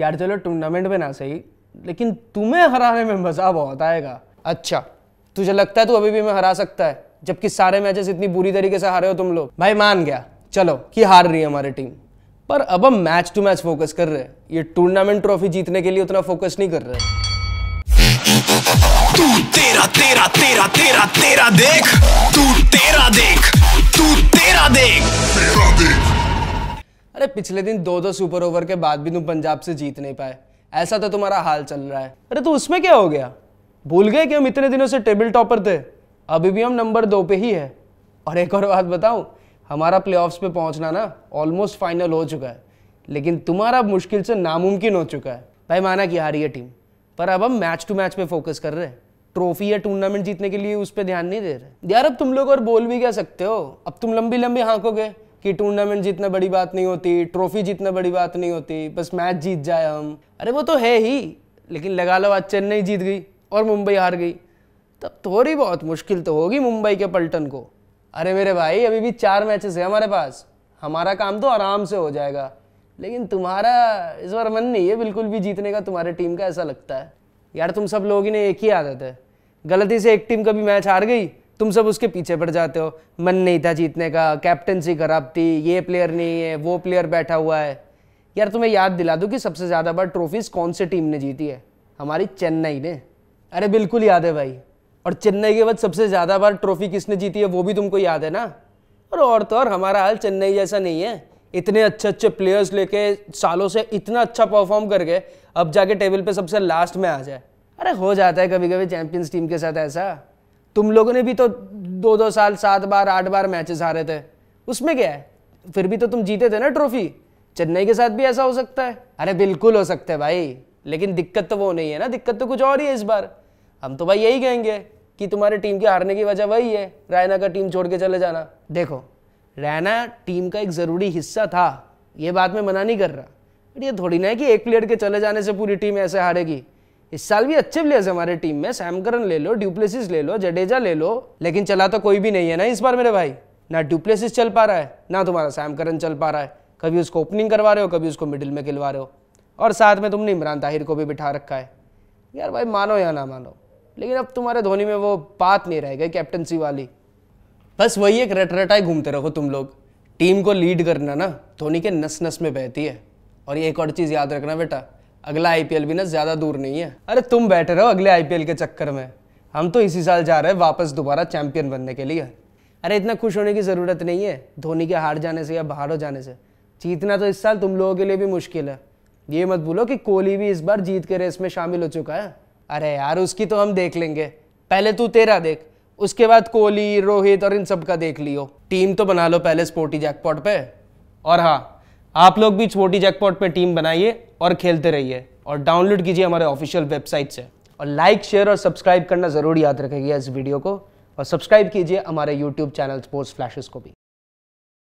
यार चलो टूर्नामेंट में ना सही, लेकिन तुम्हें हराने में मज़ा बहुत आएगा। अच्छा तुझे लगता है तू अभी भी मैं हरा सकता है, जबकि सारे मैचेस इतनी बुरी तरीके से हारे हो तुम लोग। भाई मान गया चलो कि हार रही है हमारी टीम, पर अब हम मैच टू मैच फोकस कर रहे हैं, ये टूर्नामेंट ट्रॉफी जीतने के लिए उतना फोकस नहीं कर रहे। तू तेरा तेरा तेरा तेरा तेरा देख, तू तेरा देख, तू तेरा देख, तेरा देख। अरे पिछले दिन 2-2 सुपर ओवर के बाद भी तुम पंजाब से जीत नहीं पाए, ऐसा तो तुम्हारा हाल चल रहा है। अरे तो उसमें क्या हो गया, भूल गए कि हम इतने दिनों से टेबल टॉपर थे, अभी भी हम नंबर 2 पे ही है। और एक और बात बताऊं, हमारा प्लेऑफ्स पे पहुंचना ना ऑलमोस्ट फाइनल हो चुका है, लेकिन तुम्हारा मुश्किल से नामुमकिन हो चुका है। भाई माना कि हारी है टीम, पर अब हम मैच टू मैच पे फोकस कर रहे हैं, ट्रॉफी या टूर्नामेंट जीतने के लिए उस पर ध्यान नहीं दे रहे। यार अब तुम लोग और बोल भी क्या सकते हो, अब तुम लंबी लंबी हाँकोगे कि टूर्नामेंट जीतना बड़ी बात नहीं होती, ट्रॉफी जीतना बड़ी बात नहीं होती, बस मैच जीत जाए हम। अरे वो तो है ही, लेकिन लगा लो आज चेन्नई जीत गई और मुंबई हार गई, तब थोड़ी बहुत मुश्किल तो होगी मुंबई के पलटन को। अरे मेरे भाई अभी भी 4 मैचेस है हमारे पास, हमारा काम तो आराम से हो जाएगा, लेकिन तुम्हारा इस बार मन नहीं है बिल्कुल भी जीतने का तुम्हारे टीम का, ऐसा लगता है। यार तुम सब लोगों की ने एक ही आदत है, गलती से एक टीम कभी मैच हार गई तुम सब उसके पीछे पड़ जाते हो, मन नहीं था जीतने का, कैप्टनसी खराब थी, ये प्लेयर नहीं है वो प्लेयर बैठा हुआ है। यार तुम्हें याद दिला दूं कि सबसे ज़्यादा बार ट्रॉफीज़ कौन सी टीम ने जीती है, हमारी चेन्नई ने। अरे बिल्कुल याद है भाई, और चेन्नई के बाद सबसे ज़्यादा बार ट्रॉफी किसने जीती है वो भी तुमको याद है ना। और तो और हमारा हाल चेन्नई जैसा नहीं है, इतने अच्छे अच्छे प्लेयर्स लेके सालों से इतना अच्छा परफॉर्म करके अब जाके टेबल पे सबसे लास्ट में आ जाए। अरे हो जाता है कभी कभी चैंपियंस टीम के साथ ऐसा, तुम लोगों ने भी तो 2-2 साल 7 बार 8 बार मैचेस हारे थे, उसमें क्या है, फिर भी तो तुम जीते थे ना ट्रॉफी। चेन्नई के साथ भी ऐसा हो सकता है? अरे बिल्कुल हो सकता है भाई, लेकिन दिक्कत तो वो नहीं है ना, दिक्कत तो कुछ और ही है इस बार। हम तो भाई यही कहेंगे कि तुम्हारी टीम के हारने की वजह वही है, रायना का टीम छोड़ के चले जाना। देखो रैना टीम का एक ज़रूरी हिस्सा था, ये बात मैं मना नहीं कर रहा, बट ये थोड़ी ना है कि एक प्लेयर के चले जाने से पूरी टीम ऐसे हारेगी। इस साल भी अच्छे प्लेयर्स हमारे टीम में, सैम करन ले लो, ड्यूप्लेसिस ले लो, जडेजा ले लो, लेकिन चला तो कोई भी नहीं है ना इस बार मेरे भाई। ना ड्यूप्लेसिस चल पा रहा है, ना तुम्हारा सैम करन चल पा रहा है, कभी उसको ओपनिंग करवा रहे हो, कभी उसको मिडिल में खिलवा रहे हो, और साथ में तुमने इमरान ताहिर को भी बिठा रखा है। यार भाई मानो या ना मानो, लेकिन अब तुम्हारे धोनी में वो बात नहीं रह गई कैप्टनसी वाली, बस वही एक रटरटाई घूमते रहो तुम लोग। टीम को लीड करना ना धोनी के नस नस में बहती है। और ये एक और चीज़ याद रखना बेटा, अगला आईपीएल भी ना ज़्यादा दूर नहीं है। अरे तुम बैठे रहो अगले आईपीएल के चक्कर में, हम तो इसी साल जा रहे हैं वापस दोबारा चैंपियन बनने के लिए। अरे इतना खुश होने की ज़रूरत नहीं है धोनी के हार जाने से या बाहर हो जाने से, जीतना तो इस साल तुम लोगों के लिए भी मुश्किल है। ये मत भूलो कि कोहली भी इस बार जीत के रेस में शामिल हो चुका है। अरे यार उसकी तो हम देख लेंगे, पहले तू तेरा देख, उसके बाद कोहली रोहित और इन सब का देख लियो। टीम तो बना लो पहले स्पोर्टी जैकपॉट पे, और हाँ आप लोग भी स्पोर्टी जैकपॉट पे टीम बनाइए और खेलते रहिए, और डाउनलोड कीजिए हमारे ऑफिशियल वेबसाइट से। और लाइक शेयर और सब्सक्राइब करना ज़रूर याद रखेगा इस वीडियो को, और सब्सक्राइब कीजिए हमारे यूट्यूब चैनल स्पोर्ट्स फ्लैशेस को भी।